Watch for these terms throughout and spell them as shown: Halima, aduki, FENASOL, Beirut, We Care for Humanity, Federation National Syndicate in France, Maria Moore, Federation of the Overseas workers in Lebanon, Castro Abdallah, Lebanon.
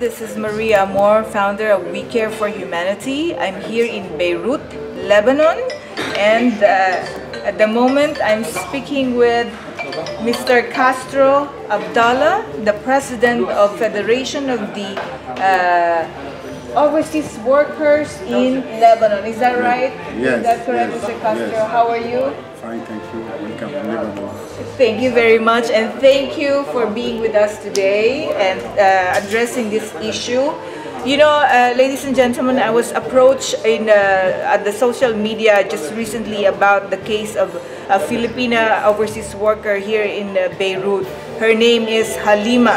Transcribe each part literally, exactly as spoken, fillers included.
This is Maria Moore, founder of We Care for Humanity. I'm here in Beirut, Lebanon, and uh, at the moment I'm speaking with Mister Castro Abdallah, the president of Federation of the uh, Overseas Workers in Lebanon. Is that right? Yes. Is that correct, yes, Mister Castro? Yes. How are you? Fine, thank you. Welcome to Lebanon. Thank you very much, and thank you for being with us today and uh, addressing this issue. You know, uh, ladies and gentlemen, I was approached in uh, at the social media just recently about the case of a Filipina overseas worker here in uh, Beirut. Her name is Halima,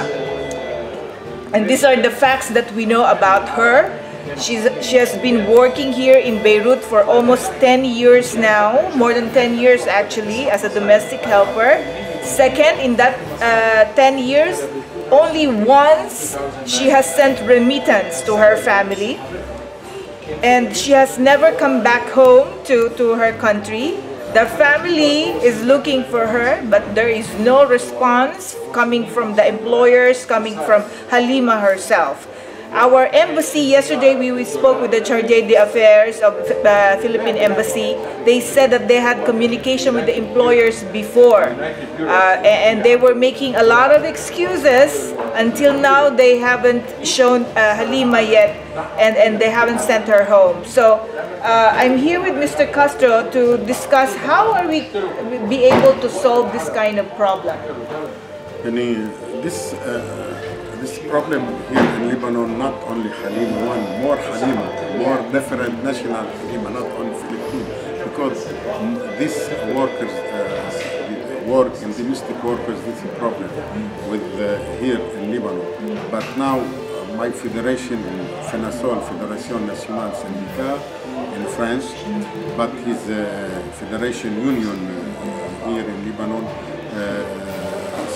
and these are the facts that we know about her. She's, she has been working here in Beirut for almost ten years now, more than ten years actually, as a domestic helper. Second, in that uh, ten years, only once she has sent remittance to her family, and she has never come back home to, to her country. The family is looking for her, but there is no response coming from the employers, coming from Halima herself. Our embassy, yesterday we, we spoke with the Charge d'Affaires of the uh, Philippine Embassy. They said that they had communication with the employers before, uh, and they were making a lot of excuses. Until now, they haven't shown uh, Halima yet, and, and they haven't sent her home. So uh, I'm here with Mister Castro to discuss how are we be able to solve this kind of problem. This, uh This problem here in Lebanon, not only Halima, one more Halima, more different national Halima, not only Philippine, because these workers, uh, work and domestic workers, this is a problem with uh, here in Lebanon. But now uh, my federation, FENASOL, Federation National Syndicate in France, but his uh, federation union uh, here in Lebanon uh,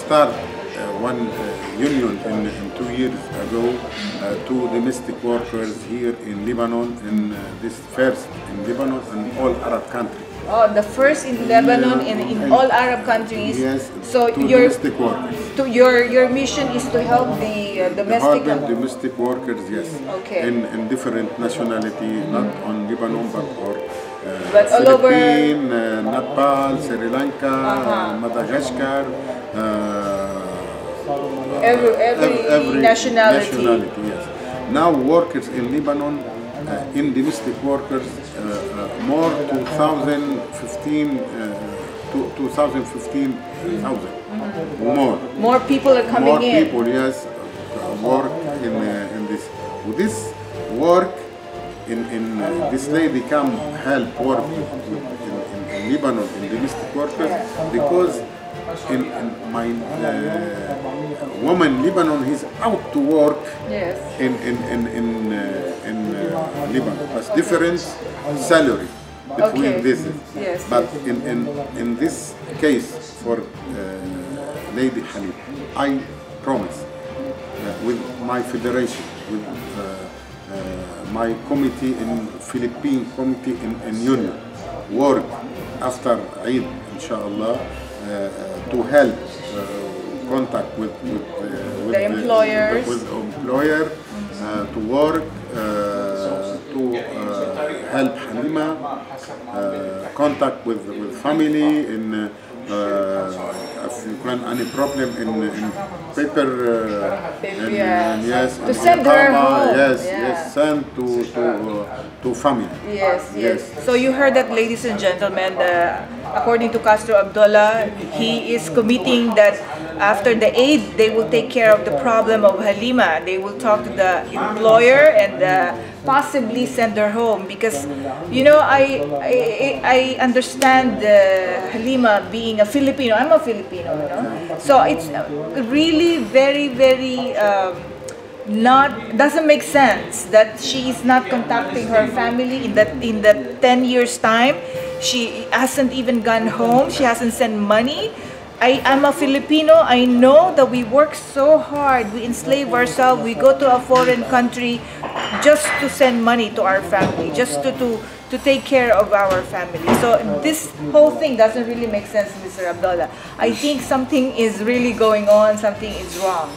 start uh, one. Uh, Union in, in two years ago uh, to domestic workers here in Lebanon, in uh, this first in Lebanon and all Arab countries. Oh, the first in Lebanon and in, in all Arab countries. Yes. So to your domestic workers. To your your mission is to help the uh, domestic. The Arab domestic workers, yes. Okay. In, in different nationality, not on Lebanon but or. Uh, but all over. Uh, Nepal, Sri Lanka, uh-huh. Madagascar. Uh, Every, every, every nationality. nationality yes. Now workers in Lebanon, uh, in domestic workers, uh, uh, more two thousand fifteen, uh, to two thousand fifteen, mm-hmm. more. More people are coming more in. More people, yes, uh, work in, uh, in this. With this work, in, in uh, this lady come help work in, in, in Lebanon, in domestic workers, because In, in my uh, woman Lebanon is out to work, yes. in in in in, uh, in uh, Lebanon. There's different salary between okay. this, yes. but in, in in this case for uh, Lady Halima, I promise uh, with my federation, with uh, uh, my committee in Philippine committee in, in union, work after Eid, inshallah. Uh, to help uh, contact with, with, uh, with the employers, the, with the employer uh, to work, uh, to uh, help Halima, uh, contact with, with family, in uh, uh, if you can any problem in, in paper, uh, in, yeah. yes, to send her home. Yes, yeah. yes, send to, to, uh, to family. Yes, yes, yes. So you heard that, ladies and gentlemen, uh, according to Castro Abdallah, he is committing that after the aid, they will take care of the problem of Halima. They will talk to the employer and uh, possibly send her home, because, you know, I I, I understand uh, Halima being a Filipino. I'm a Filipino, you know? So it's really very, very... Um, Not doesn't make sense that she is not contacting her family in that in the ten years time. She hasn't even gone home. She hasn't sent money. I am a Filipino. I know that we work so hard. We enslave ourselves. We go to a foreign country just to send money to our family, just to to to take care of our family. So this whole thing doesn't really make sense, Mister Abdallah. I think something is really going on, something is wrong.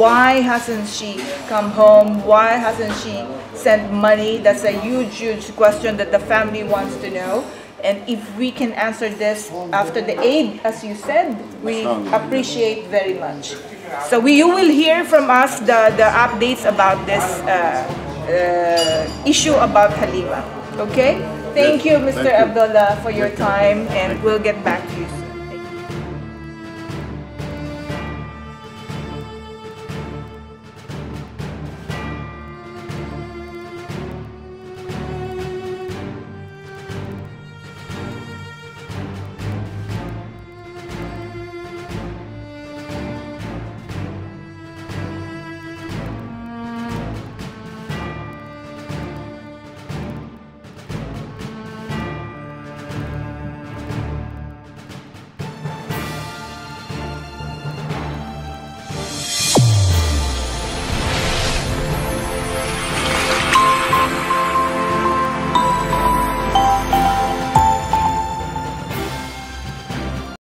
Why hasn't she come home? Why hasn't she sent money? That's a huge, huge question that the family wants to know. And if we can answer this after the aid, as you said, we appreciate very much. So we, you will hear from us the, the updates about this uh, uh, issue about Halima. Okay? Thank you, Mister Abdallah, for your time, and we'll get back to you soon.